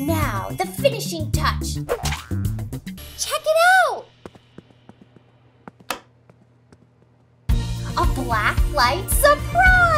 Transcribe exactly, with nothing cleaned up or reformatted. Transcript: Now, the finishing touch. Check it out! A black light surprise!